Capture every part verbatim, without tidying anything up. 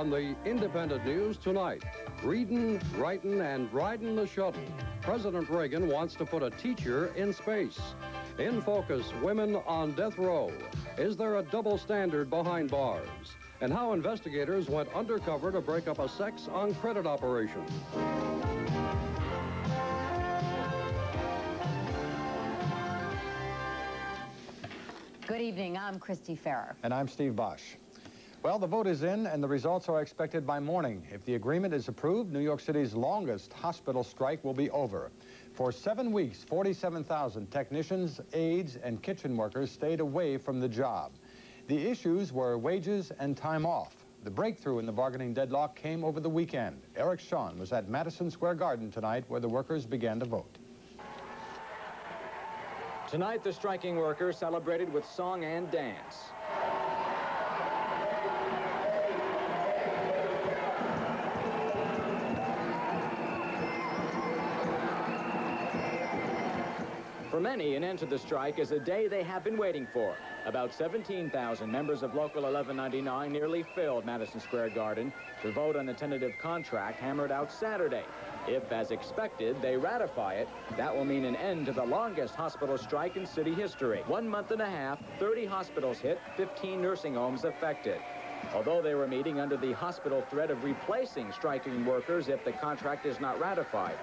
on the Independent News tonight, readin', writin', and ridin' the shuttle. President Reagan wants to put a teacher in space. In Focus, women on death row. Is there a double standard behind bars? And how investigators went undercover to break up a sex on credit operation. Good evening, I'm Christy Ferer. And I'm Steve Bosch. Well, the vote is in and the results are expected by morning. If the agreement is approved, New York City's longest hospital strike will be over. For seven weeks, forty-seven thousand technicians, aides, and kitchen workers stayed away from the job. The issues were wages and time off. The breakthrough in the bargaining deadlock came over the weekend. Eric Shawn was at Madison Square Garden tonight where the workers began to vote. Tonight, the striking workers celebrated with song and dance. For many, an end to the strike is a day they have been waiting for. About seventeen thousand members of Local eleven ninety-nine nearly filled Madison Square Garden to vote on a tentative contract hammered out Saturday. If, as expected, they ratify it, that will mean an end to the longest hospital strike in city history. One month and a half, thirty hospitals hit, fifteen nursing homes affected. Although they were meeting under the hospital threat of replacing striking workers if the contract is not ratified,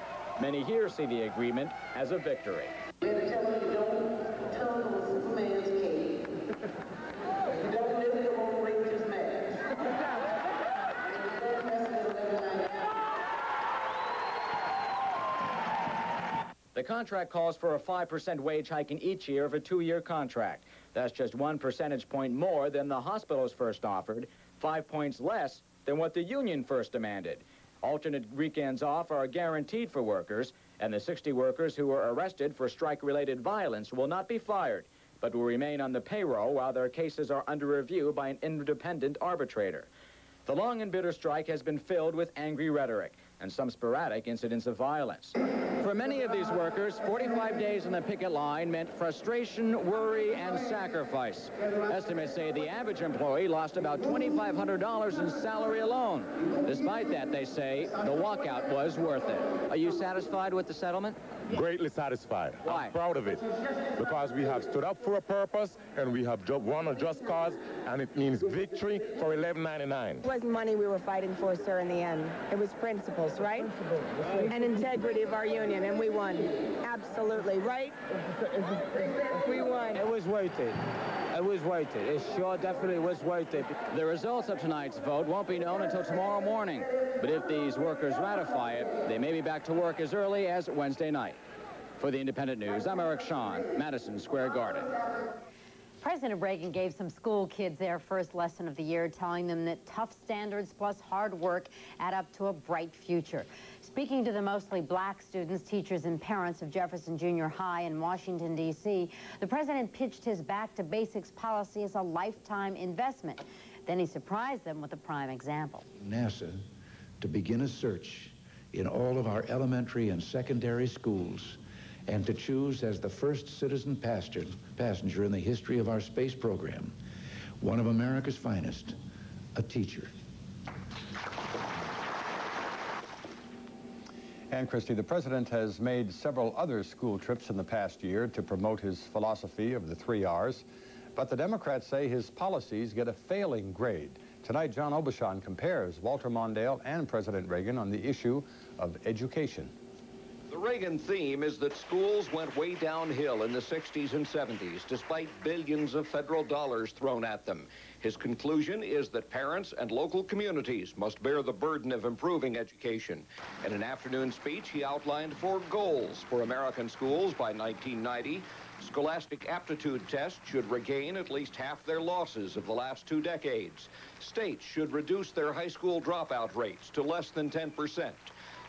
many here see the agreement as a victory. The contract calls for a five percent wage hike in each year of a two-year contract. That's just one percentage point more than the hospitals first offered, five points less than what the union first demanded. Alternate weekends off are guaranteed for workers, and the sixty workers who were arrested for strike-related violence will not be fired, but will remain on the payroll while their cases are under review by an independent arbitrator. The long and bitter strike has been filled with angry rhetoric and some sporadic incidents of violence. For many of these workers, forty-five days on the picket line meant frustration, worry, and sacrifice. Estimates say the average employee lost about twenty-five hundred dollars in salary alone. Despite that, they say, the walkout was worth it. Are you satisfied with the settlement? Greatly satisfied. Why? I'm proud of it. Because we have stood up for a purpose, and we have won a just cause, and it means victory for eleven ninety-nine. It wasn't money we were fighting for, sir, in the end. It was principles, right? And integrity of our union, and we won. Absolutely, right? We won. It was worth it. It was worth it. It sure definitely was worth it. The results of tonight's vote won't be known until tomorrow morning. But if these workers ratify it, they may be back to work as early as Wednesday night. For the Independent News, I'm Eric Shawn, Madison Square Garden. President Reagan gave some school kids their first lesson of the year, telling them that tough standards plus hard work add up to a bright future. Speaking to the mostly black students, teachers, and parents of Jefferson Junior High in Washington, D C, the president pitched his back to basics policy as a lifetime investment. Then he surprised them with a prime example. NASA to begin a search in all of our elementary and secondary schools and to choose as the first citizen passenger in the history of our space program, one of America's finest, a teacher. And, Christy, the president has made several other school trips in the past year to promote his philosophy of the three R's, but the Democrats say his policies get a failing grade. Tonight, John Obeshawn compares Walter Mondale and President Reagan on the issue of education. The Reagan theme is that schools went way downhill in the sixties and seventies, despite billions of federal dollars thrown at them. His conclusion is that parents and local communities must bear the burden of improving education. In an afternoon speech, he outlined four goals for American schools by nineteen ninety. Scholastic aptitude tests should regain at least half their losses of the last two decades. States should reduce their high school dropout rates to less than ten percent.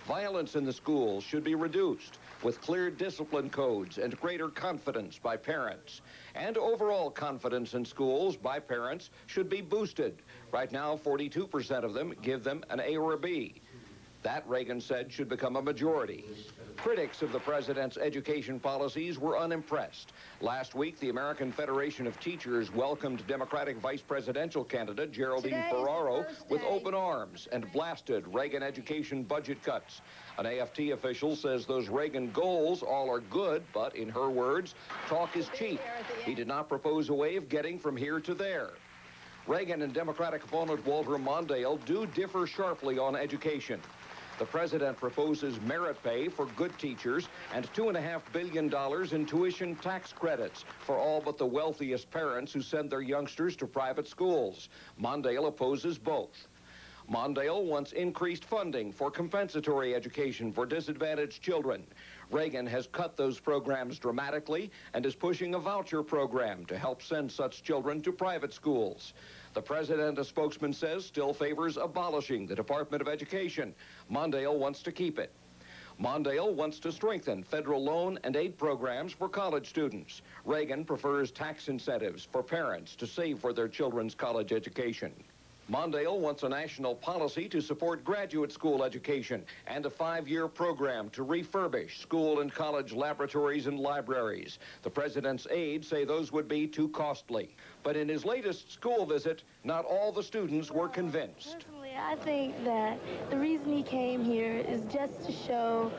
Violence in the schools should be reduced with clear discipline codes and greater confidence by parents. And overall confidence in schools by parents should be boosted. Right now, forty-two percent of them give them an A or a B. That, Reagan said, should become a majority. Critics of the president's education policies were unimpressed. Last week, the American Federation of Teachers welcomed Democratic vice presidential candidate Geraldine Ferraro with open arms and blasted Reagan education budget cuts. An A F T official says those Reagan goals all are good, but in her words, talk is cheap. He did not propose a way of getting from here to there. Reagan and Democratic opponent Walter Mondale do differ sharply on education. The president proposes merit pay for good teachers and two point five billion dollars in tuition tax credits for all but the wealthiest parents who send their youngsters to private schools. Mondale opposes both. Mondale wants increased funding for compensatory education for disadvantaged children. Reagan has cut those programs dramatically and is pushing a voucher program to help send such children to private schools. The president, a spokesman says, still favors abolishing the Department of Education. Mondale wants to keep it. Mondale wants to strengthen federal loan and aid programs for college students. Reagan prefers tax incentives for parents to save for their children's college education. Mondale wants a national policy to support graduate school education and a five-year program to refurbish school and college laboratories and libraries. The president's aides say those would be too costly. But in his latest school visit, not all the students were convinced. Personally, I think that the reason he came here is just to show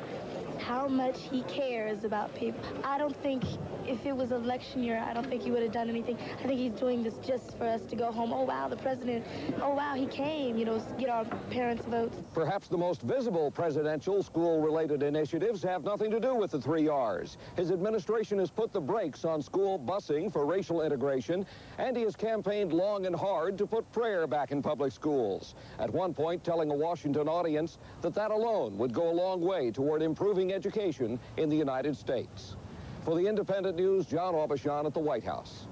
how much he cares about people. I don't think if it was election year, I don't think he would have done anything. I think he's doing this just for us to go home. Oh, wow, the president, oh, wow, he came, you know, get our parents' votes. Perhaps the most visible presidential school-related initiatives have nothing to do with the three R's. His administration has put the brakes on school busing for racial integration, and he has campaigned long and hard to put prayer back in public schools. At one point, telling a Washington audience that that alone would go a long way toward improving education in the United States. For the Independent News, John Obeshawn at the White House.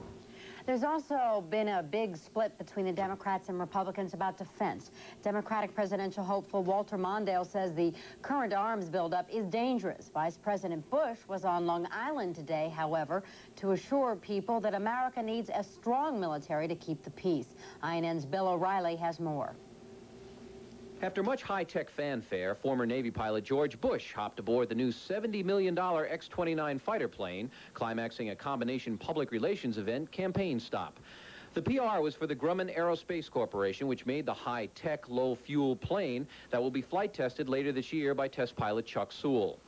There's also been a big split between the Democrats and Republicans about defense. Democratic presidential hopeful Walter Mondale says the current arms buildup is dangerous. Vice President Bush was on Long Island today, however, to assure people that America needs a strong military to keep the peace. I N N's Bill O'Reilly has more. After much high-tech fanfare, former Navy pilot George Bush hopped aboard the new seventy million dollar X twenty-nine fighter plane, climaxing a combination public relations event campaign stop. The P R was for the Grumman Aerospace Corporation, which made the high-tech, low-fuel plane that will be flight-tested later this year by test pilot Chuck Sewell.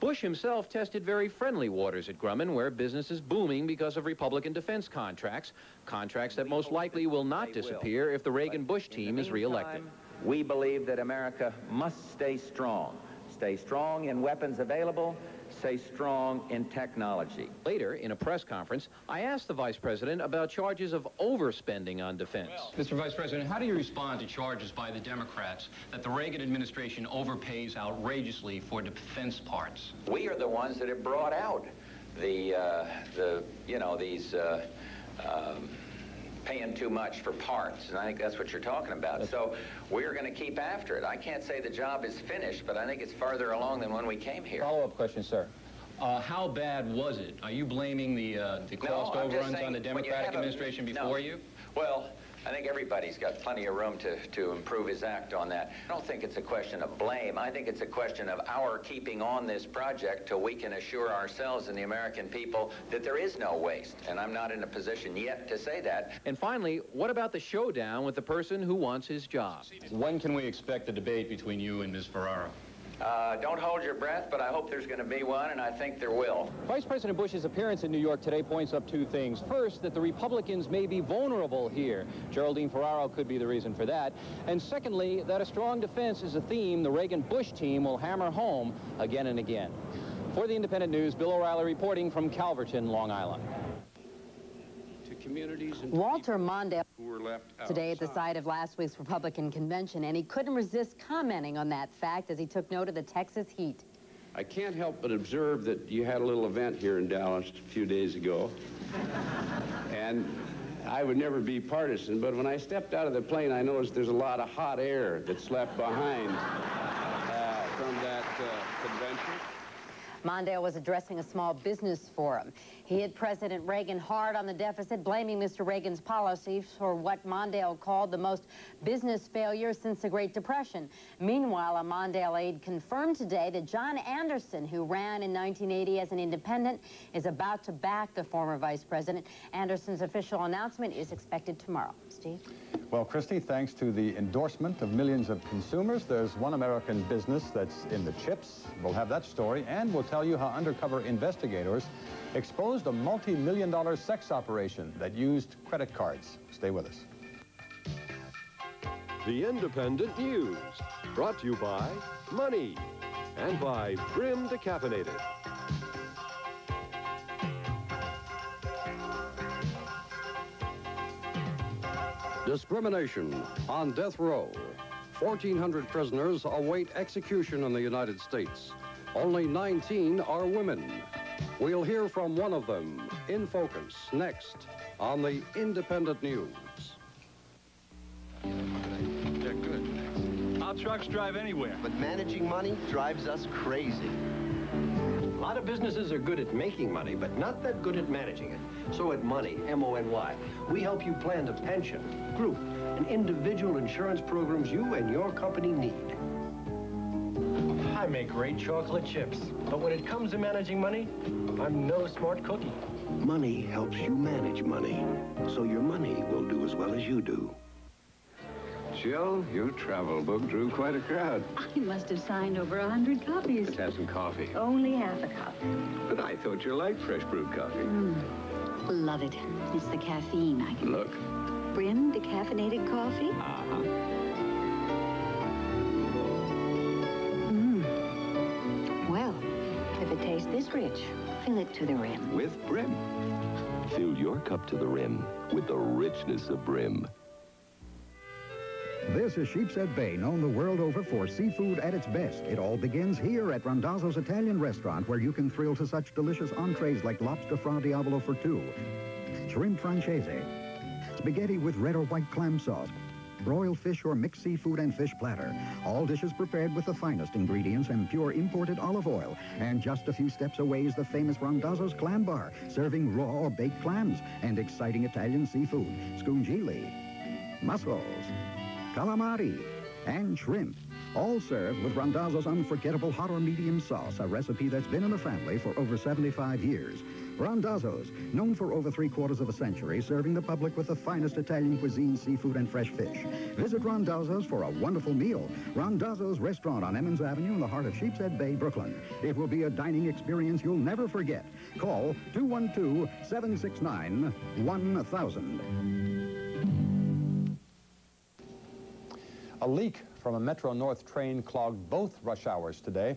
Bush himself tested very friendly waters at Grumman, where business is booming because of Republican defense contracts, contracts that most likely will not disappear if the Reagan-Bush team is reelected. We believe that America must stay strong. Stay strong in weapons available, stay strong in technology. Later, in a press conference, I asked the Vice President about charges of overspending on defense. Well, Mister Vice President, how do you respond to charges by the Democrats that the Reagan administration overpays outrageously for defense parts? We are the ones that have brought out the, uh, the you know, these... Uh, um, paying too much for parts, and I think that's what you're talking about. So we're going to keep after it. I can't say the job is finished, but I think it's farther along than when we came here. Follow-up question, sir. Uh, how bad was it? Are you blaming the, uh, the cost no, overruns saying, on the Democratic administration a, before no. you? Well, I think everybody's got plenty of room to, to improve his act on that. I don't think it's a question of blame. I think it's a question of our keeping on this project till we can assure ourselves and the American people that there is no waste. And I'm not in a position yet to say that. And finally, what about the showdown with the person who wants his job? When can we expect the debate between you and Miz Ferraro? Uh, don't hold your breath, but I hope there's going to be one, and I think there will. Vice President Bush's appearance in New York today points up two things. First, that the Republicans may be vulnerable here. Geraldine Ferraro could be the reason for that. And secondly, that a strong defense is a theme the Reagan-Bush team will hammer home again and again. For the Independent News, Bill O'Reilly reporting from Calverton, Long Island. Communities and Walter Mondale who were left today at the site of last week's Republican convention, and he couldn't resist commenting on that fact as he took note of the Texas heat. I can't help but observe that you had a little event here in Dallas a few days ago, and I would never be partisan, but when I stepped out of the plane, I noticed there's a lot of hot air that's left behind uh, from that uh, convention. Mondale was addressing a small business forum. He hit President Reagan hard on the deficit, blaming Mister Reagan's policies for what Mondale called the most business failure since the Great Depression. Meanwhile, a Mondale aide confirmed today that John Anderson, who ran in nineteen eighty as an independent, is about to back the former vice president. Anderson's official announcement is expected tomorrow. Steve? Well, Christy, thanks to the endorsement of millions of consumers, there's one American business that's in the chips. We'll have that story, and we'll tell you how undercover investigators exposed a multi-million dollar sex operation that used credit cards. Stay with us. The Independent News, brought to you by Money and by Brim Decaffeinated. Discrimination on death row. fourteen hundred prisoners await execution in the United States. Only nineteen are women. We'll hear from one of them in focus next on the Independent News. They're good. Our trucks drive anywhere. But managing money drives us crazy. A lot of businesses are good at making money, but not that good at managing it. So at Money, M O N Y, we help you plan the pension, group, and individual insurance programs you and your company need. I make great chocolate chips, but when it comes to managing money, I'm no smart cookie. Money helps you manage money, so your money will do as well as you do. Jill, your travel book drew quite a crowd. I must have signed over a hundred copies. Let's have some coffee. Only half a cup. But I thought you liked fresh brewed coffee. Mm. Love it. It's the caffeine I can... Look. Brim decaffeinated coffee? Uh-huh. Mmm. Well, if it tastes this rich, fill it to the rim. With Brim. Fill your cup to the rim with the richness of Brim. This is Sheepshead Bay, known the world over for seafood at its best. It all begins here at Randazzo's Italian Restaurant, where you can thrill to such delicious entrees like lobster fra diavolo for two, shrimp francese, spaghetti with red or white clam sauce, broiled fish or mixed seafood and fish platter. All dishes prepared with the finest ingredients and pure imported olive oil. And just a few steps away is the famous Randazzo's Clam Bar, serving raw or baked clams and exciting Italian seafood, scungili, mussels, calamari, and shrimp, all served with Randazzo's unforgettable hot or medium sauce, a recipe that's been in the family for over seventy-five years. Randazzo's, known for over three quarters of a century, serving the public with the finest Italian cuisine, seafood, and fresh fish. Visit Randazzo's for a wonderful meal. Randazzo's Restaurant on Emmons Avenue in the heart of Sheepshead Bay, Brooklyn. It will be a dining experience you'll never forget. Call two one two, seven six nine, one thousand. A leak from a Metro North train clogged both rush hours today.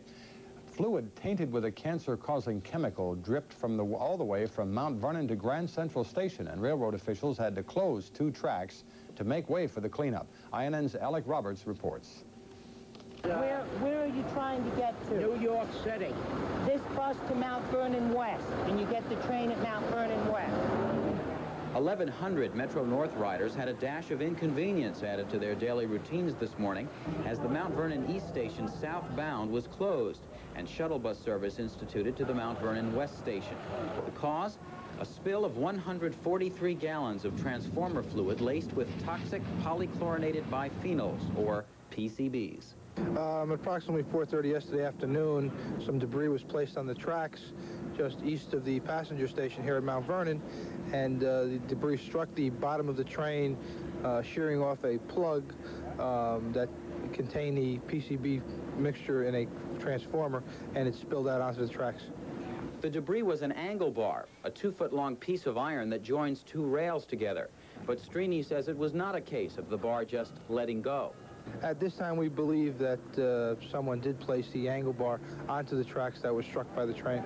Fluid tainted with a cancer-causing chemical dripped from the, all the way from Mount Vernon to Grand Central Station, and railroad officials had to close two tracks to make way for the cleanup. I N N's Alec Roberts reports. Where, where are you trying to get to? New York City. This bus to Mount Vernon West, and you get the train at Mount Vernon West. eleven hundred Metro North riders had a dash of inconvenience added to their daily routines this morning as the Mount Vernon East Station southbound was closed and shuttle bus service instituted to the Mount Vernon West Station. The cause? A spill of one hundred forty-three gallons of transformer fluid laced with toxic polychlorinated biphenyls, or P C Bs. Um, approximately four thirty yesterday afternoon, some debris was placed on the tracks just east of the passenger station here at Mount Vernon, and uh, the debris struck the bottom of the train, uh, shearing off a plug um, that contained the P C B mixture in a transformer, and it spilled out onto the tracks. The debris was an angle bar, a two-foot-long piece of iron that joins two rails together. But Strini says it was not a case of the bar just letting go. At this time, we believe that uh, someone did place the angle bar onto the tracks that was struck by the train.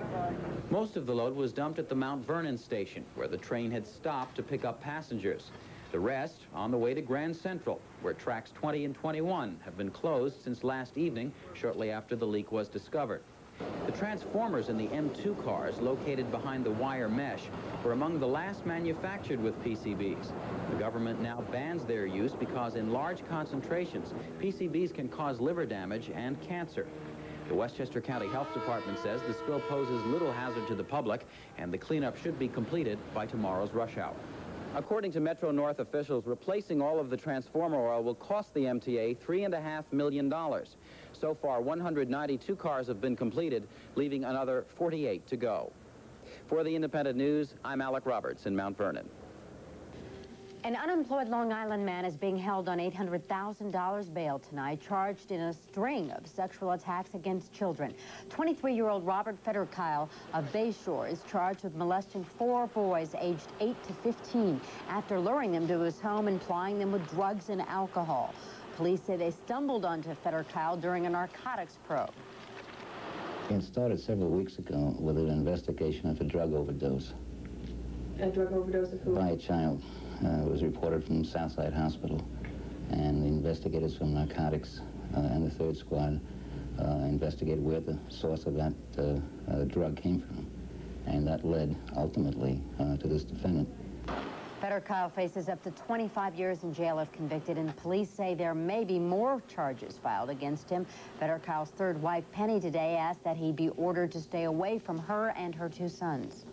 Most of the load was dumped at the Mount Vernon station, where the train had stopped to pick up passengers. The rest on the way to Grand Central, where tracks twenty and twenty-one have been closed since last evening, shortly after the leak was discovered. The transformers in the M two cars located behind the wire mesh were among the last manufactured with P C Bs. The government now bans their use because in large concentrations, P C Bs can cause liver damage and cancer. The Westchester County Health Department says the spill poses little hazard to the public, and the cleanup should be completed by tomorrow's rush hour. According to Metro North officials, replacing all of the transformer oil will cost the M T A three point five million dollars. So far, one hundred ninety-two cars have been completed, leaving another forty-eight to go. For the Independent News, I'm Alec Roberts in Mount Vernon. An unemployed Long Island man is being held on eight hundred thousand dollars bail tonight, charged in a string of sexual attacks against children. twenty-three-year-old Robert Fetterkyle of Bayshore is charged with molesting four boys aged eight to fifteen after luring them to his home and plying them with drugs and alcohol. Police say they stumbled onto Fetterkyle during a narcotics probe. It started several weeks ago with an investigation of a drug overdose. A drug overdose of who? By a child. Uh, it was reported from Southside Hospital, and the investigators from narcotics uh, and the third squad uh, investigated where the source of that uh, uh, drug came from, and that led ultimately uh, to this defendant. Fetterkyle faces up to twenty-five years in jail if convicted, and police say there may be more charges filed against him. Fetterkyle's third wife, Penny, today asked that he be ordered to stay away from her and her two sons.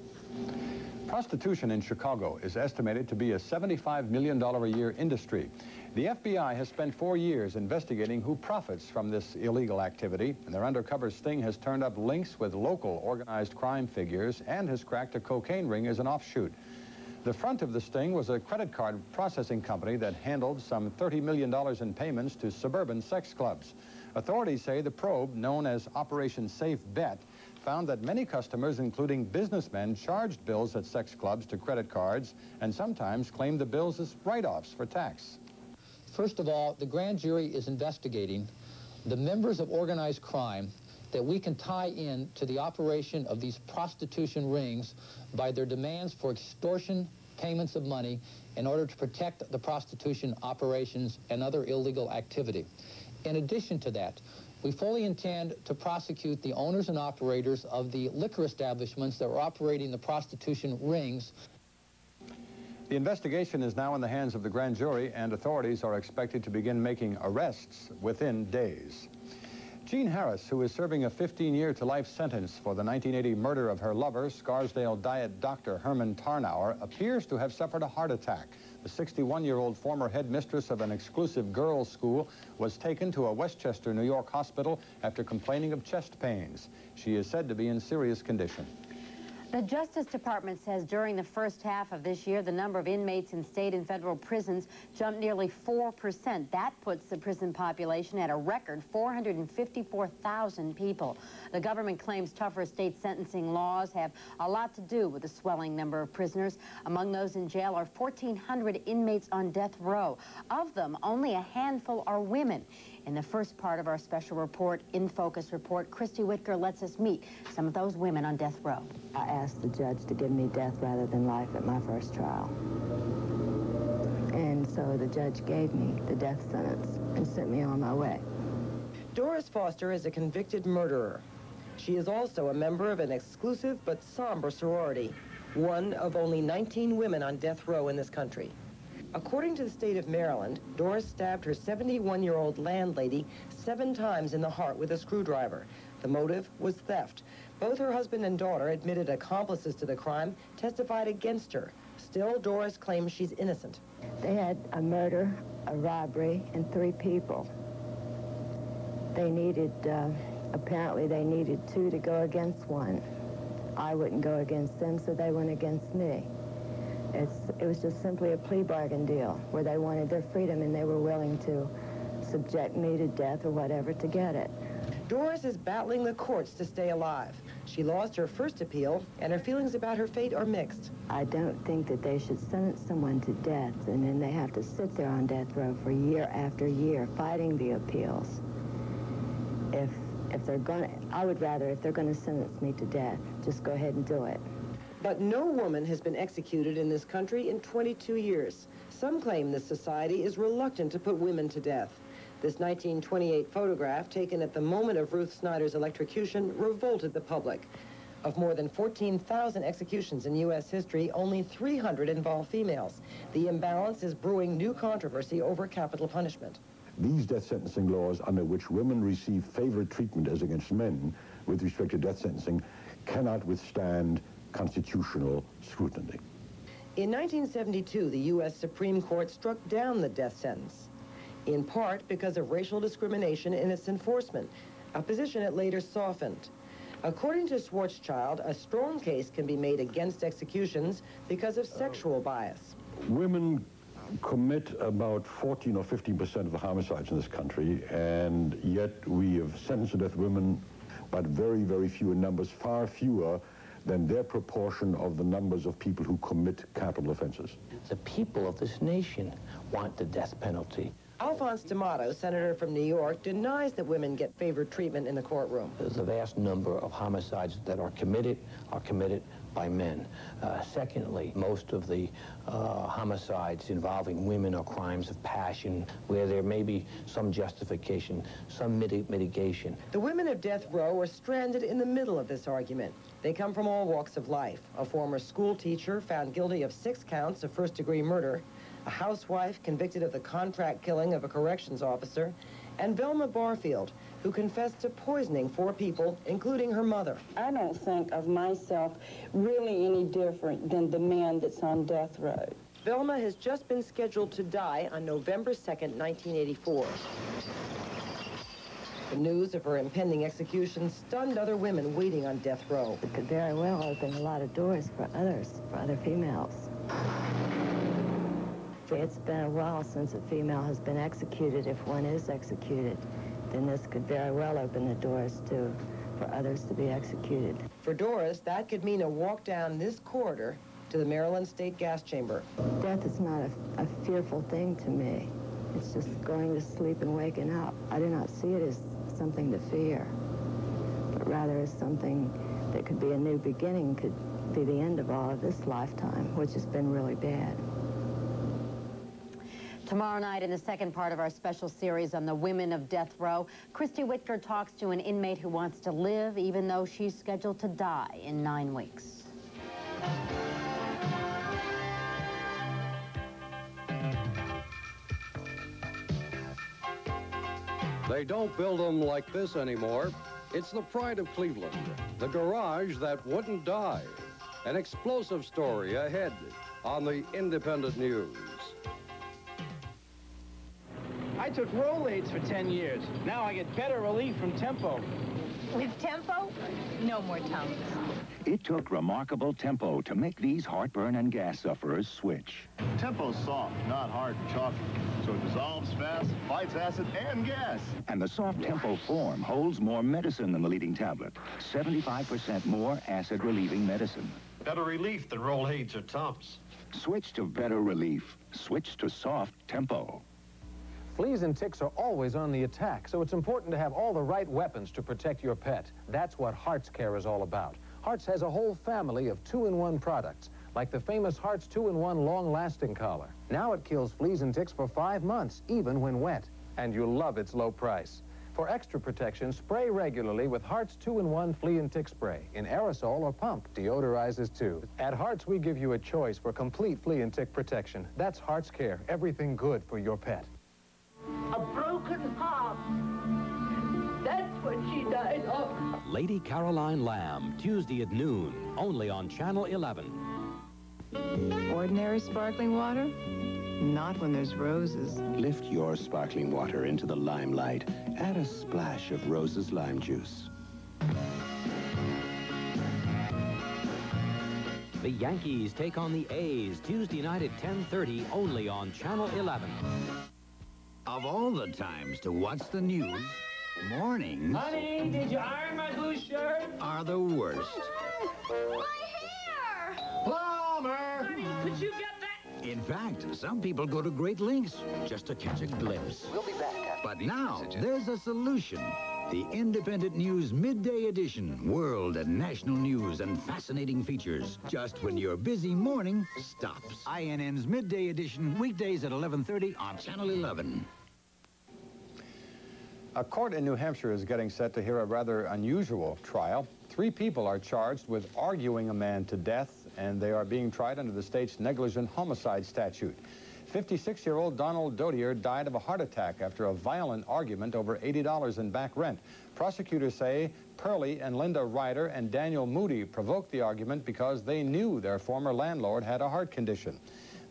Prostitution in Chicago is estimated to be a seventy-five million dollars a year industry. The F B I has spent four years investigating who profits from this illegal activity, and their undercover sting has turned up links with local organized crime figures and has cracked a cocaine ring as an offshoot. The front of the sting was a credit card processing company that handled some thirty million dollars in payments to suburban sex clubs. Authorities say the probe, known as Operation Safe Bet, found that many customers, including businessmen, charged bills at sex clubs to credit cards and sometimes claimed the bills as write-offs for tax. First of all, the grand jury is investigating the members of organized crime that we can tie in to the operation of these prostitution rings by their demands for extortion payments of money in order to protect the prostitution operations and other illegal activity. In addition to that, we fully intend to prosecute the owners and operators of the liquor establishments that were operating the prostitution rings. The investigation is now in the hands of the grand jury, and authorities are expected to begin making arrests within days. Jean Harris, who is serving a fifteen-year-to-life sentence for the nineteen eighty murder of her lover, Scarsdale diet doctor Herman Tarnower, appears to have suffered a heart attack. The sixty-one-year-old former headmistress of an exclusive girls' school was taken to a Westchester, New York hospital after complaining of chest pains. She is said to be in serious condition. The Justice Department says during the first half of this year, the number of inmates in state and federal prisons jumped nearly four percent. That puts the prison population at a record four hundred fifty-four thousand people. The government claims tougher state sentencing laws have a lot to do with the swelling number of prisoners. Among those in jail are fourteen hundred inmates on death row. Of them, only a handful are women. In the first part of our special report, In Focus Report, Christy Whitaker lets us meet some of those women on death row. I asked the judge to give me death rather than life at my first trial. And so the judge gave me the death sentence and sent me on my way. Doris Foster is a convicted murderer. She is also a member of an exclusive but somber sorority, one of only nineteen women on death row in this country. According to the state of Maryland, Doris stabbed her seventy-one-year-old landlady seven times in the heart with a screwdriver. The motive was theft. Both her husband and daughter, admitted accomplices to the crime, testified against her. Still, Doris claims she's innocent. They had a murder, a robbery, and three people. They needed, uh, apparently they needed two to go against one. I wouldn't go against them, so they went against me. It's, it was just simply a plea bargain deal where they wanted their freedom and they were willing to subject me to death or whatever to get it. Doris is battling the courts to stay alive. She lost her first appeal, and her feelings about her fate are mixed. I don't think that they should sentence someone to death and then they have to sit there on death row for year after year fighting the appeals. If, if they're gonna, I would rather if they're gonna sentence me to death, just go ahead and do it. But no woman has been executed in this country in twenty-two years. Some claim this society is reluctant to put women to death. This nineteen twenty-eight photograph, taken at the moment of Ruth Snyder's electrocution, revolted the public. Of more than fourteen thousand executions in U S history, only three hundred involve females. The imbalance is brewing new controversy over capital punishment. These death sentencing laws, under which women receive favored treatment as against men with respect to death sentencing, cannot withstand constitutional scrutiny. In nineteen seventy-two, the U S Supreme Court struck down the death sentence, in part because of racial discrimination in its enforcement, a position it later softened. According to Schwarzschild, a strong case can be made against executions because of sexual bias. Women commit about fourteen or fifteen percent of the homicides in this country, and yet we have sentenced to death women, but very, very few in numbers, far fewer than their proportion of the numbers of people who commit capital offenses. The people of this nation want the death penalty. Alphonse D'Amato, senator from New York, denies that women get favored treatment in the courtroom. The vast number of homicides that are committed are committed by men. Uh, secondly, most of the uh, homicides involving women are crimes of passion, where there may be some justification, some mit- mitigation. The women of death row are stranded in the middle of this argument. They come from all walks of life. A former school teacher found guilty of six counts of first-degree murder, a housewife convicted of the contract killing of a corrections officer, and Velma Barfield, who confessed to poisoning four people, including her mother. I don't think of myself really any different than the man that's on death row. Velma has just been scheduled to die on November second, nineteen eighty-four. The news of her impending execution stunned other women waiting on death row. It could very well open a lot of doors for others, for other females. It's been a while since a female has been executed. If one is executed, then this could very well open the doors to, for others to be executed. For Doris, that could mean a walk down this corridor to the Maryland State Gas Chamber. Death is not a, a fearful thing to me. It's just going to sleep and waking up. I do not see it as something to fear, but rather as something that could be a new beginning, could be the end of all of this lifetime, which has been really bad. Tomorrow night, in the second part of our special series on the women of death row, Christy Whitaker talks to an inmate who wants to live even though she's scheduled to die in nine weeks. They don't build them like this anymore. It's the pride of Cleveland, the garage that wouldn't die. An explosive story ahead on the Independent News. I took Rolaids for ten years. Now I get better relief from Tempo. With Tempo, no more tummies. It took remarkable Tempo to make these heartburn and gas sufferers switch. Tempo's soft, not hard and chalky, so it dissolves fast, fights acid and gas. And the soft Tempo form holds more medicine than the leading tablet. seventy-five percent more acid-relieving medicine. Better relief than Rolaids or Tums. Switch to better relief. Switch to soft Tempo. Fleas and ticks are always on the attack, so it's important to have all the right weapons to protect your pet. That's what Hart's Care is all about. Hart's has a whole family of two-in-one products, like the famous Hart's two-in-one long-lasting collar. Now it kills fleas and ticks for five months, even when wet. And you'll love its low price. For extra protection, spray regularly with Hart's two-in-one flea and tick spray. In aerosol or pump, deodorizes too. At Hart's, we give you a choice for complete flea and tick protection. That's Hart's Care, everything good for your pet. A broken heart. That's what she died of. Lady Caroline Lamb, Tuesday at noon, only on Channel eleven. Ordinary sparkling water? Not when there's roses. Lift your sparkling water into the limelight. Add a splash of Roses lime juice. The Yankees take on the A's, Tuesday night at ten thirty, only on Channel eleven. Of all the times to watch the news, mornings... Honey, did you iron my blue shirt? ...are the worst. My hair! Plumber! Honey, could you get that? In fact, some people go to great lengths just to catch a glimpse. We'll be back after. But now, there's a solution. The Independent News Midday Edition. World and national news and fascinating features. Just when your busy morning stops. I N N's Midday Edition, weekdays at eleven thirty on Channel eleven. A court in New Hampshire is getting set to hear a rather unusual trial. Three people are charged with arguing a man to death, and they are being tried under the state's negligent homicide statute. fifty-six-year-old Donald Dotier died of a heart attack after a violent argument over eighty dollars in back rent. Prosecutors say Pearlie and Linda Ryder and Daniel Moody provoked the argument because they knew their former landlord had a heart condition.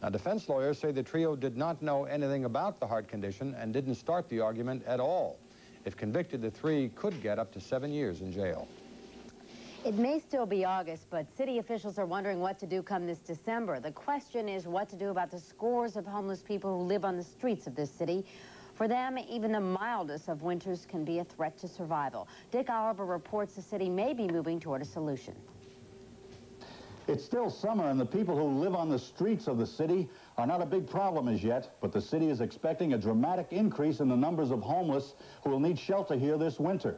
Now, defense lawyers say the trio did not know anything about the heart condition and didn't start the argument at all. If convicted, the three could get up to seven years in jail. It may still be August, but city officials are wondering what to do come this December. The question is what to do about the scores of homeless people who live on the streets of this city. For them, even the mildest of winters can be a threat to survival. Dick Oliver reports the city may be moving toward a solution. It's still summer, and the people who live on the streets of the city are not a big problem as yet, but the city is expecting a dramatic increase in the numbers of homeless who will need shelter here this winter.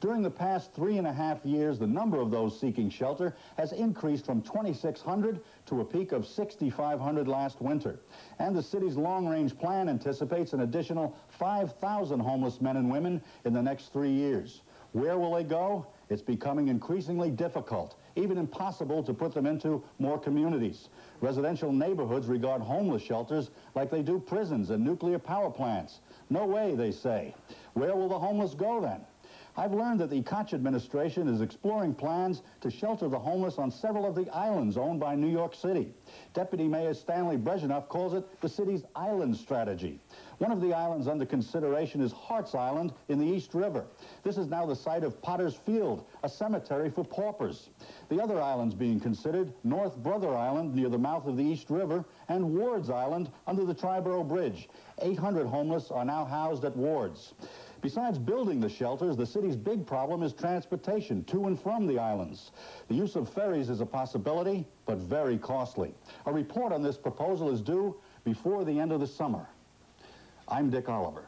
During the past three and a half years, the number of those seeking shelter has increased from twenty-six hundred to a peak of sixty-five hundred last winter. And the city's long-range plan anticipates an additional five thousand homeless men and women in the next three years. Where will they go? It's becoming increasingly difficult, even impossible, to put them into more communities. Residential neighborhoods regard homeless shelters like they do prisons and nuclear power plants. No way, they say. Where will the homeless go then? I've learned that the Koch administration is exploring plans to shelter the homeless on several of the islands owned by New York City. Deputy Mayor Stanley Brezhnev calls it the city's island strategy. One of the islands under consideration is Hart's Island in the East River. This is now the site of Potter's Field, a cemetery for paupers. The other islands being considered, North Brother Island near the mouth of the East River and Ward's Island under the Triborough Bridge. eight hundred homeless are now housed at Ward's. Besides building the shelters, the city's big problem is transportation to and from the islands. The use of ferries is a possibility, but very costly. A report on this proposal is due before the end of the summer. I'm Dick Oliver.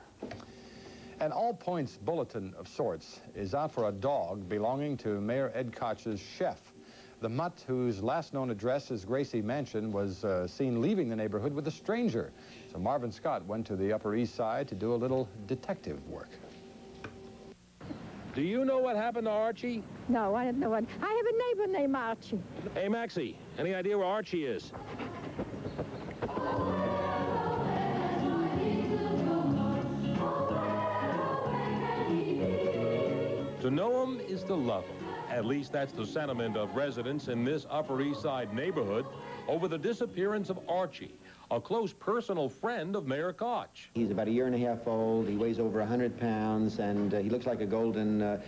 An all-points bulletin of sorts is out for a dog belonging to Mayor Ed Koch's chef. The mutt, whose last known address is Gracie Mansion, was uh, seen leaving the neighborhood with a stranger. So Marvin Scott went to the Upper East Side to do a little detective work. Do you know what happened to Archie? No, I don't know what. I have a neighbor named Archie. Hey, Maxie, any idea where Archie is? To know him is to love him. At least that's the sentiment of residents in this Upper East Side neighborhood over the disappearance of Archie, a close personal friend of Mayor Koch. He's about a year and a half old. He weighs over one hundred pounds, and uh, he looks like a golden uh,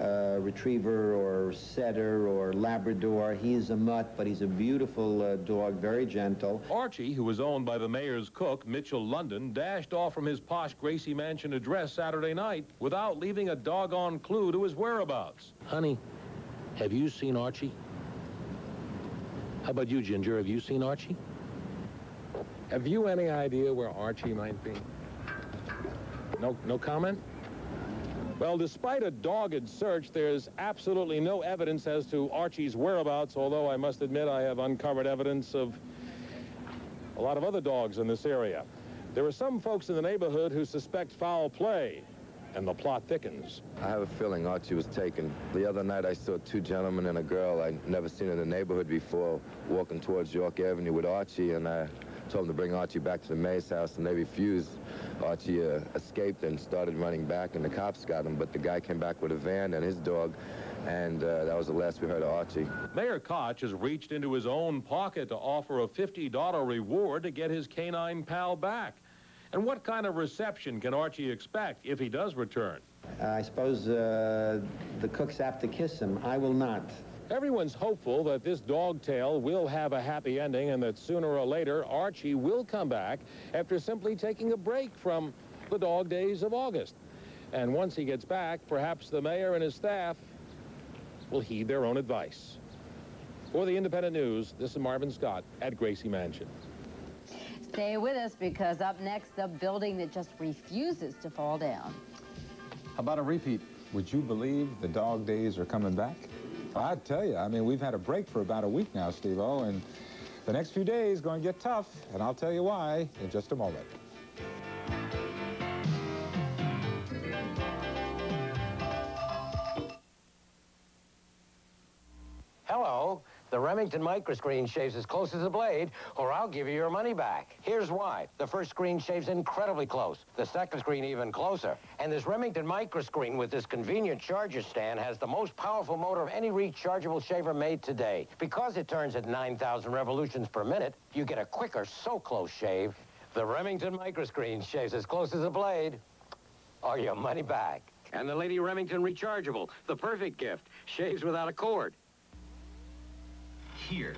uh, retriever or setter or Labrador. He's a mutt, but he's a beautiful uh, dog, very gentle. Archie, who was owned by the mayor's cook, Mitchell London, dashed off from his posh Gracie Mansion address Saturday night without leaving a doggone clue to his whereabouts. Honey, have you seen Archie? How about you, Ginger? Have you seen Archie? Have you any idea where Archie might be? No, no comment? Well, despite a dogged search, there's absolutely no evidence as to Archie's whereabouts, although I must admit I have uncovered evidence of a lot of other dogs in this area. There are some folks in the neighborhood who suspect foul play, and the plot thickens. I have a feeling Archie was taken. The other night I saw two gentlemen and a girl I'd never seen in the neighborhood before walking towards York Avenue with Archie, and I told them to bring Archie back to the mayor's house, and they refused. Archie uh, escaped and started running back, and the cops got him, but the guy came back with a van and his dog, and uh, that was the last we heard of Archie. Mayor Koch has reached into his own pocket to offer a fifty dollar reward to get his canine pal back. And what kind of reception can Archie expect if he does return? Uh, I suppose uh, the cook's apt to kiss him. I will not. Everyone's hopeful that this dog tale will have a happy ending and that sooner or later Archie will come back after simply taking a break from the dog days of August. And once he gets back, perhaps the mayor and his staff will heed their own advice. For the Independent News, this is Marvin Scott at Gracie Mansion. Stay with us, because up next, the building that just refuses to fall down. How about a repeat? Would you believe the dog days are coming back? Well, I tell you, I mean, we've had a break for about a week now, Steve-O, and the next few days going to get tough, and I'll tell you why in just a moment. Hello. The Remington microscreen shaves as close as a blade, or I'll give you your money back. Here's why. The first screen shaves incredibly close, the second screen even closer. And this Remington microscreen with this convenient charger stand has the most powerful motor of any rechargeable shaver made today. Because it turns at nine thousand revolutions per minute, you get a quicker so-close shave. The Remington microscreen shaves as close as a blade, or your money back. And the Lady Remington rechargeable, the perfect gift, shaves without a cord. Here,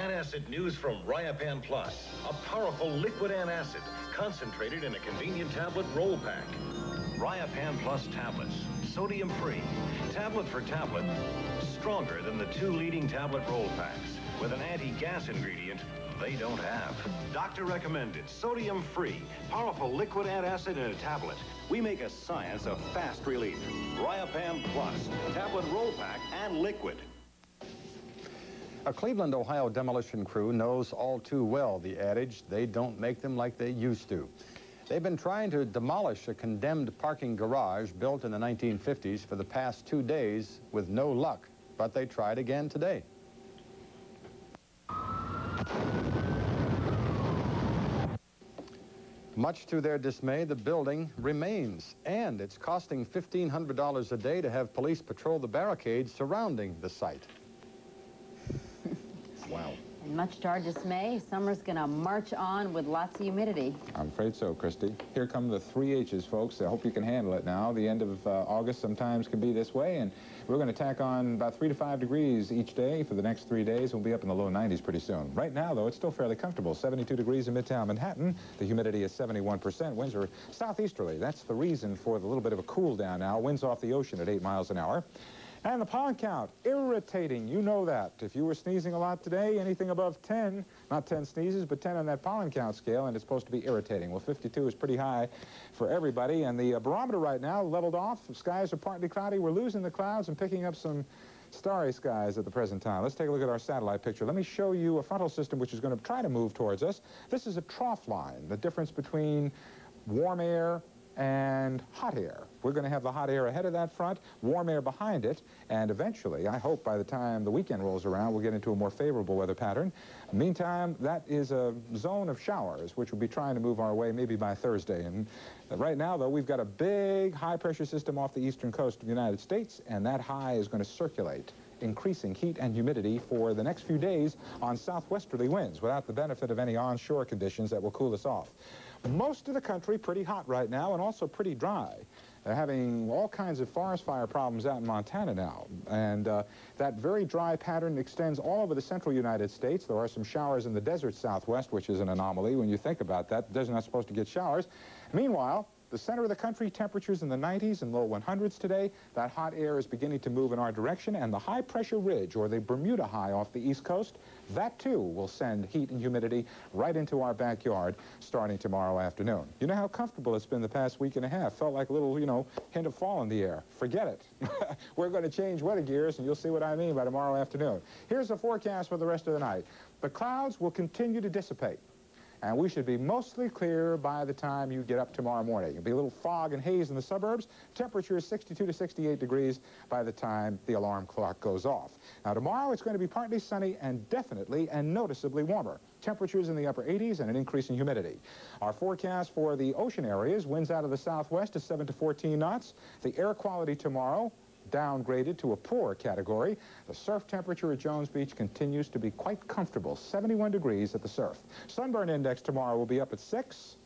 antacid news from Riapan Plus, a powerful liquid antacid concentrated in a convenient tablet roll pack. Riapan Plus tablets, sodium-free, tablet for tablet, stronger than the two leading tablet roll packs, with an anti-gas ingredient they don't have. Doctor recommended, sodium-free, powerful liquid antacid in a tablet. We make a science of fast relief. Riapan Plus, tablet roll pack and liquid. A Cleveland, Ohio demolition crew knows all too well the adage, they don't make them like they used to. They've been trying to demolish a condemned parking garage built in the nineteen fifties for the past two days with no luck, but they tried again today. Much to their dismay, the building remains, and it's costing fifteen hundred dollars a day to have police patrol the barricades surrounding the site. Wow. And much to our dismay, summer's going to march on with lots of humidity. I'm afraid so, Christy. Here come the three H's, folks. I hope you can handle it now. The end of uh, August sometimes can be this way, and we're going to tack on about three to five degrees each day for the next three days. We'll be up in the low nineties pretty soon. Right now, though, it's still fairly comfortable. seventy-two degrees in Midtown Manhattan. The humidity is seventy-one percent. Winds are southeasterly. That's the reason for the little bit of a cool down now. Winds off the ocean at eight miles an hour. And the pollen count, irritating, you know that. If you were sneezing a lot today, anything above ten, not ten sneezes, but ten on that pollen count scale, and it's supposed to be irritating. Well, fifty-two is pretty high for everybody, and the uh, barometer right now leveled off. The skies are partly cloudy. We're losing the clouds and picking up some starry skies at the present time. Let's take a look at our satellite picture. Let me show you a frontal system which is going to try to move towards us. This is a trough line, the difference between warm air and hot air. We're going to have the hot air ahead of that front, warm air behind it, and eventually, I hope by the time the weekend rolls around, we'll get into a more favorable weather pattern. Meantime, that is a zone of showers, which will be trying to move our way maybe by Thursday. And right now, though, we've got a big high-pressure system off the eastern coast of the United States, and that high is going to circulate, increasing heat and humidity for the next few days on southwesterly winds without the benefit of any onshore conditions that will cool us off. Most of the country pretty hot right now and also pretty dry. They're having all kinds of forest fire problems out in Montana now. And uh, that very dry pattern extends all over the central United States. There are some showers in the desert southwest, which is an anomaly when you think about that. There's not supposed to get showers. Meanwhile, the center of the country, temperatures in the nineties and low hundreds today. That hot air is beginning to move in our direction, and the high-pressure ridge, or the Bermuda High off the East Coast, that, too, will send heat and humidity right into our backyard starting tomorrow afternoon. You know how comfortable it's been the past week and a half? Felt like a little, you know, hint of fall in the air. Forget it. We're going to change weather gears, and you'll see what I mean by tomorrow afternoon. Here's the forecast for the rest of the night. The clouds will continue to dissipate, and we should be mostly clear by the time you get up tomorrow morning. It'll be a little fog and haze in the suburbs. Temperature is sixty-two to sixty-eight degrees by the time the alarm clock goes off. Now, tomorrow it's going to be partly sunny and definitely and noticeably warmer. Temperatures in the upper eighties and an increase in humidity. Our forecast for the ocean areas, winds out of the southwest is seven to fourteen knots. The air quality tomorrow, downgraded to a poor category. The surf temperature at Jones Beach continues to be quite comfortable, seventy-one degrees at the surf. Sunburn index tomorrow will be up at six.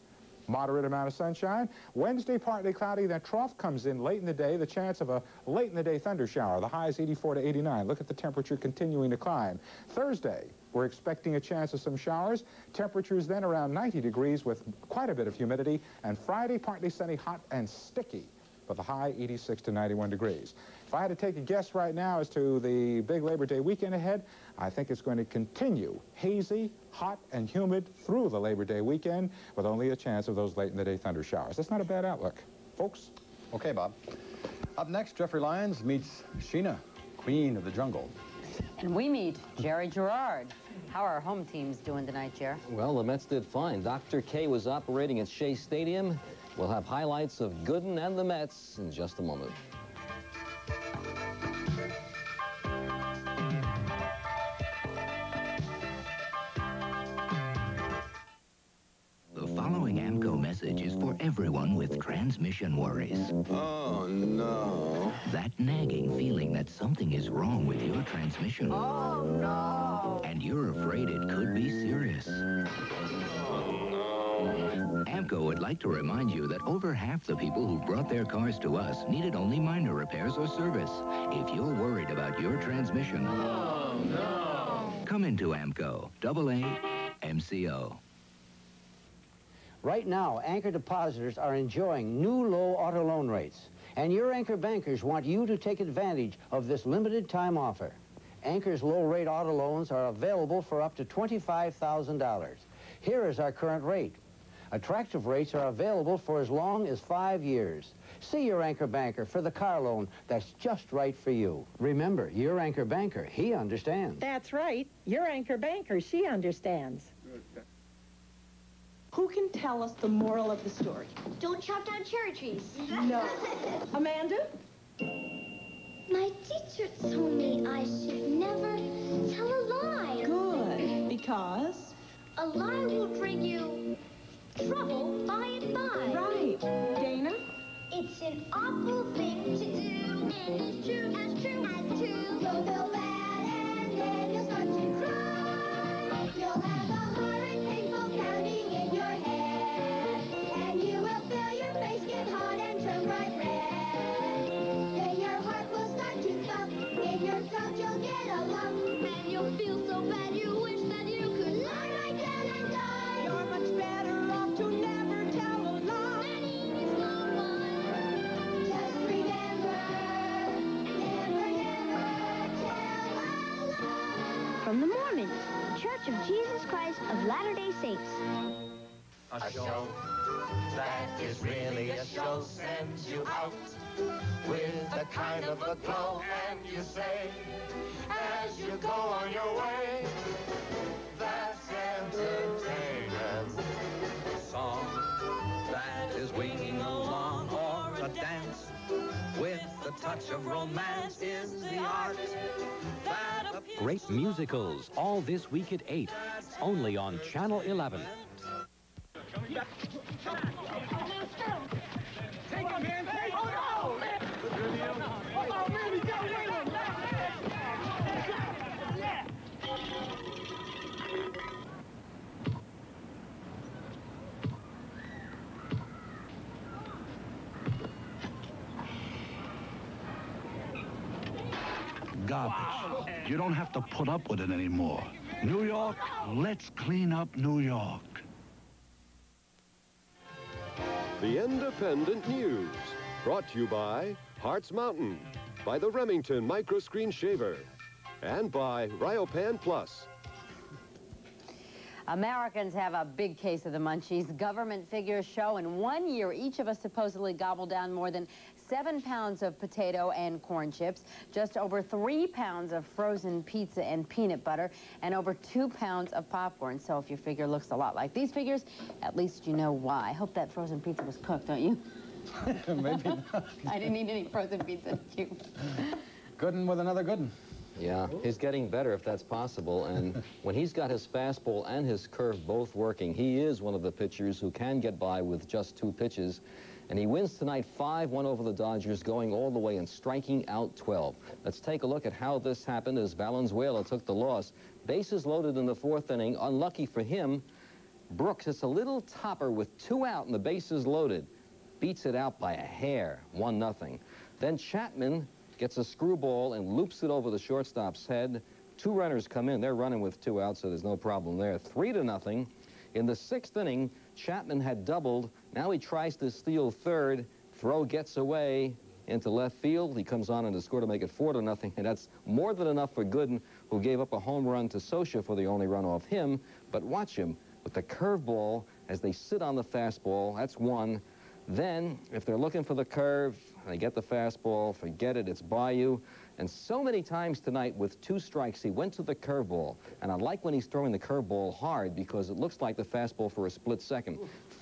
Moderate amount of sunshine. Wednesday, partly cloudy. That trough comes in late in the day. The chance of a late-in-the-day thunder shower. The high is eighty-four to eighty-nine. Look at the temperature continuing to climb. Thursday, we're expecting a chance of some showers. Temperatures then around ninety degrees with quite a bit of humidity. And Friday, partly sunny, hot, and sticky, with a high eighty-six to ninety-one degrees. If I had to take a guess right now as to the big Labor Day weekend ahead, I think it's going to continue hazy, hot, and humid through the Labor Day weekend with only a chance of those late-in-the-day thunder showers. That's not a bad outlook, folks. Okay, Bob. Up next, Jeffrey Lyons meets Sheena, Queen of the Jungle. And we meet Jerry Gerard. How are our home teams doing tonight, Jerry? Well, the Mets did fine. Doctor K was operating at Shea Stadium. We'll have highlights of Gooden and the Mets in just a moment. message is for everyone with transmission worries. Oh, no. That nagging feeling that something is wrong with your transmission. Oh, no. And you're afraid it could be serious. AABCO would like to remind you that over half the people who brought their cars to us needed only minor repairs or service. If you're worried about your transmission, oh, no. Come into AABCO. A A M C O. Right now, anchor depositors are enjoying new low auto loan rates. And your anchor bankers want you to take advantage of this limited time offer. Anchor's low-rate auto loans are available for up to twenty-five thousand dollars. Here is our current rate. Attractive rates are available for as long as five years. See your anchor banker for the car loan that's just right for you. Remember, your anchor banker, he understands. That's right. Your anchor banker, she understands. Who can tell us the moral of the story? Don't chop down cherry trees. No. Amanda? My teacher told me I should never tell a lie. Good. Because? A lie will bring you trouble by and by. Right. Dana? It's an awful thing to do. And it's true, as true, as true. You'll feel bad and then you'll start to cry. You'll have a horrid, painful pounding in your head. And you will feel your face get hot and turn bright red. Then your heart will start to thump. In your throat you'll get a lump. And you'll feel so bad you wish that you could lie right down and die. You're much better off to never tell a lie. Many is no one. Just remember, never, never tell a lie. From the Mormons, Church of Jesus Christ of Latter-day Saints. A show that is really a show sends you out with a kind of a glow, and you say, as you go on your way, that's entertainment. Song that is winging along, or a dance with a touch of romance is the art that appeals. Great musicals, all this week at eight, only on Channel eleven. Take him, man! Take him! Oh, no! Oh, really? Go, go, go! Yeah! Garbage. Wow. You don't have to put up with it anymore. New York, let's clean up New York. The Independent News, brought to you by Hartz Mountain, by the Remington Microscreen Shaver, and by Riopan Plus. Americans have a big case of the munchies. Government figures show in one year, each of us supposedly gobbled down more than seven pounds of potato and corn chips, just over three pounds of frozen pizza and peanut butter, and over two pounds of popcorn. So if your figure looks a lot like these figures, at least you know why. I hope that frozen pizza was cooked, don't you? Maybe not. I didn't eat any frozen pizza, did you? Gooden with another Gooden. Yeah, he's getting better if that's possible, and when he's got his fastball and his curve both working, he is one of the pitchers who can get by with just two pitches. And he wins tonight five one over the Dodgers, going all the way and striking out twelve. Let's take a look at how this happened as Valenzuela took the loss. Bases loaded in the fourth inning. Unlucky for him, Brooks hits a little topper with two out and the bases loaded. Beats it out by a hair, one nothing. Then Chapman gets a screwball and loops it over the shortstop's head. Two runners come in. They're running with two outs, so there's no problem there. three to nothing. In the sixth inning, Chapman had doubled. Now he tries to steal third. Throw gets away into left field. He comes on and to score to make it four to nothing. And that's more than enough for Gooden, who gave up a home run to Socia for the only run off him. But watch him with the curveball as they sit on the fastball. That's one. Then, if they're looking for the curve, and they get the fastball, forget it, it's Bayou. And so many times tonight, with two strikes, he went to the curveball. And I like when he's throwing the curveball hard, because it looks like the fastball for a split second.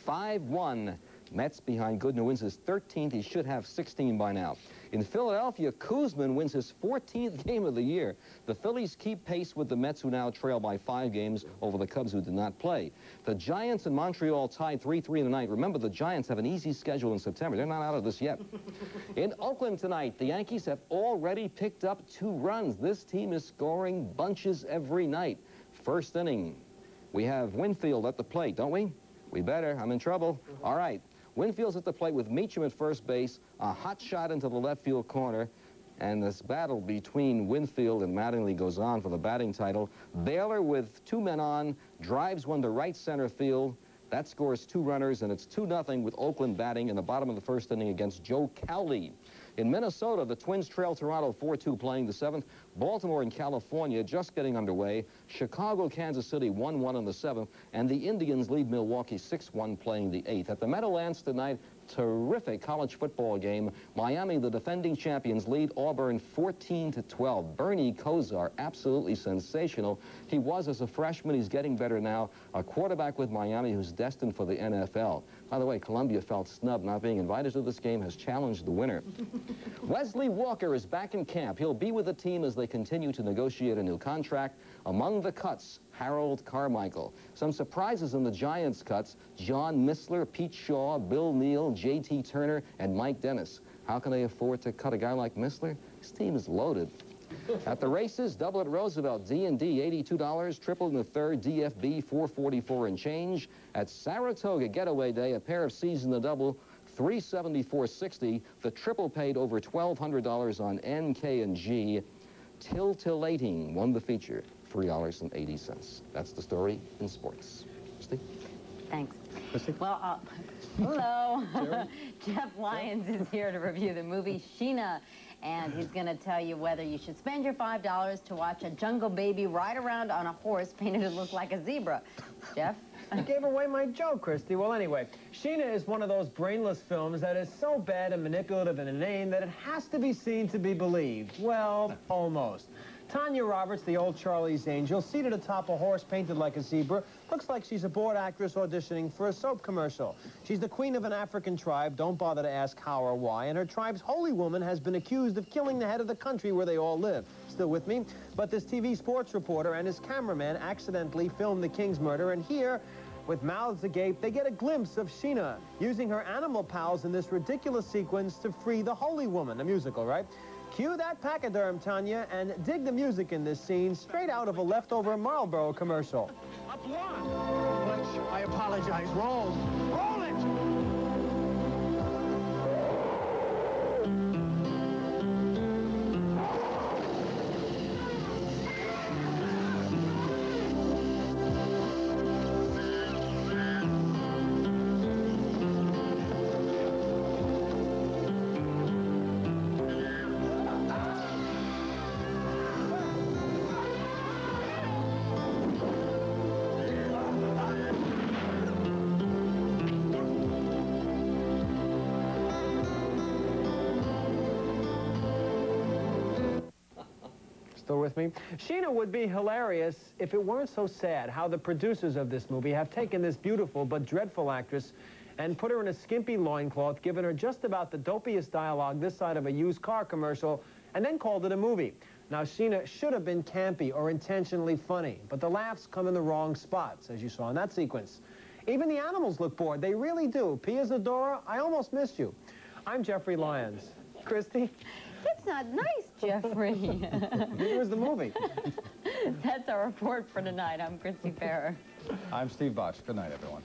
five one, And that's behind Gooden, who wins his thirteenth. He should have sixteen by now. In Philadelphia, Kuzman wins his fourteenth game of the year. The Phillies keep pace with the Mets, who now trail by five games over the Cubs, who did not play. The Giants and Montreal tied three three tonight. Remember, the Giants have an easy schedule in September. They're not out of this yet. In Oakland tonight, the Yankees have already picked up two runs. This team is scoring bunches every night. First inning, we have Winfield at the plate, don't we? We better. I'm in trouble. Mm-hmm. All right. Winfield's at the plate with Meacham at first base, a hot shot into the left field corner, and this battle between Winfield and Mattingly goes on for the batting title. Baylor, with two men on, drives one to right center field. That scores two runners, and it's two nothing with Oakland batting in the bottom of the first inning against Joe Cowley. In Minnesota, the Twins trail Toronto four two playing the seventh. Baltimore in California just getting underway. Chicago, Kansas City one one in the seventh. And the Indians lead Milwaukee six one playing the eighth. At the Meadowlands tonight, terrific college football game. Miami, the defending champions, lead Auburn fourteen to twelve. Bernie Kosar, absolutely sensational. He was as a freshman. He's getting better now. A quarterback with Miami who's destined for the N F L. By the way, Columbia felt snubbed not being invited to this game, has challenged the winner. Wesley Walker is back in camp. He'll be with the team as they continue to negotiate a new contract. Among the cuts, Harold Carmichael. Some surprises in the Giants' cuts: John Missler, Pete Shaw, Bill Neal, J T Turner, and Mike Dennis. How can they afford to cut a guy like Missler? His team is loaded. At the races, double at Roosevelt, D and D, eighty-two dollars, triple in the third, D F B, four forty-four and change. At Saratoga Getaway Day, a pair of C's in the double, three seventy-four sixty. The triple paid over twelve hundred dollars on N, K, and G. Tiltillating won the feature, three dollars and eighty cents. That's the story in sports. Christy? Thanks. Christy? Well, uh, hello. Jeff Lyons yeah. is here to review the movie Sheena. And he's going to tell you whether you should spend your five dollars to watch a jungle baby ride around on a horse painted to look like a zebra. Jeff? I gave away my joke, Christy. Well, anyway, Sheena is one of those brainless films that is so bad and manipulative and inane that it has to be seen to be believed. Well, almost. Tanya Roberts, the old Charlie's Angel, seated atop a horse painted like a zebra, looks like she's a bored actress auditioning for a soap commercial. She's the queen of an African tribe, don't bother to ask how or why, and her tribe's holy woman has been accused of killing the head of the country where they all live. Still with me? But this T V sports reporter and his cameraman accidentally filmed the king's murder, and here, with mouths agape, they get a glimpse of Sheena using her animal pals in this ridiculous sequence to free the holy woman. A musical, right? Cue that pachyderm, Tanya, and dig the music in this scene straight out of a leftover Marlboro commercial. Up one. But I apologize. Roll. Roll me. Sheena would be hilarious if it weren't so sad how the producers of this movie have taken this beautiful but dreadful actress and put her in a skimpy loincloth, given her just about the dopiest dialogue this side of a used car commercial, and then called it a movie. Now, Sheena should have been campy or intentionally funny, but the laughs come in the wrong spots, as you saw in that sequence. Even the animals look bored. They really do. Pia Zadora, I almost missed you. I'm Jeffrey Lyons. Christy? That's not nice, Jeffrey. It was the movie. That's our report for tonight. I'm Christy Ferer. I'm Steve Bosch. Good night, everyone.